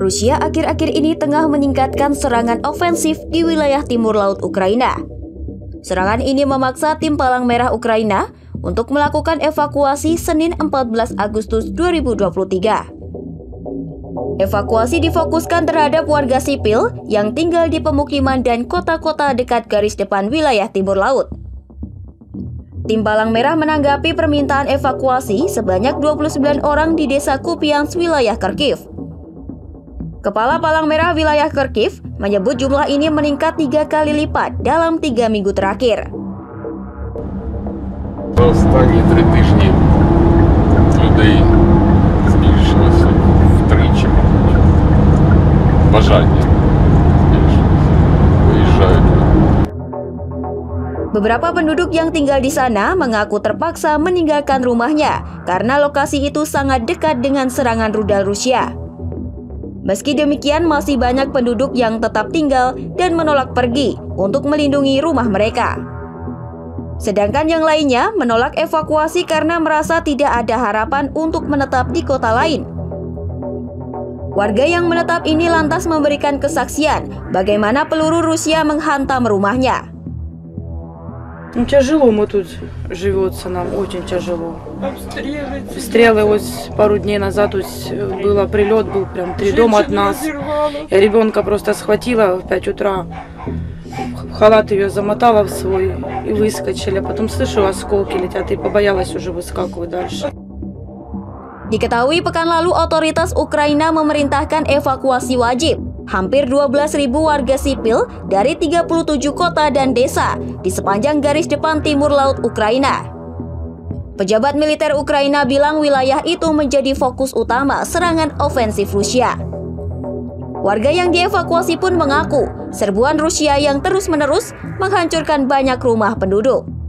Rusia akhir-akhir ini tengah meningkatkan serangan ofensif di wilayah timur laut Ukraina. Serangan ini memaksa tim Palang Merah Ukraina untuk melakukan evakuasi Senin 14 Agustus 2023. Evakuasi difokuskan terhadap warga sipil yang tinggal di pemukiman dan kota-kota dekat garis depan wilayah timur laut. Tim Palang Merah menanggapi permintaan evakuasi sebanyak 29 orang di desa Kupiang, wilayah Kharkiv. Kepala Palang Merah wilayah Kharkiv menyebut jumlah ini meningkat 3 kali lipat dalam 3 minggu terakhir. Beberapa penduduk yang tinggal di sana mengaku terpaksa meninggalkan rumahnya karena lokasi itu sangat dekat dengan serangan rudal Rusia. Meski demikian, masih banyak penduduk yang tetap tinggal dan menolak pergi untuk melindungi rumah mereka. Sedangkan yang lainnya menolak evakuasi karena merasa tidak ada harapan untuk menetap di kota lain. Warga yang menetap ini lantas memberikan kesaksian bagaimana peluru Rusia menghantam rumahnya. Ну, тяжело мы тут живется нам, очень тяжело. Стрелы вот пару дней назад было, прилет был прям 3 дома от нас. Я ребенка просто схватила в 5 утра, в халат ее замотала в свой и выскочили. Потом слышу, осколки летят и побоялась уже выскакивать дальше. Diketahui pekan lalu otoritas Ukraina memerintahkan evakuasi wajib hampir 12.000 warga sipil dari 37 kota dan desa di sepanjang garis depan timur laut Ukraina. Pejabat militer Ukraina bilang wilayah itu menjadi fokus utama serangan ofensif Rusia. Warga yang dievakuasi pun mengaku serbuan Rusia yang terus-menerus menghancurkan banyak rumah penduduk.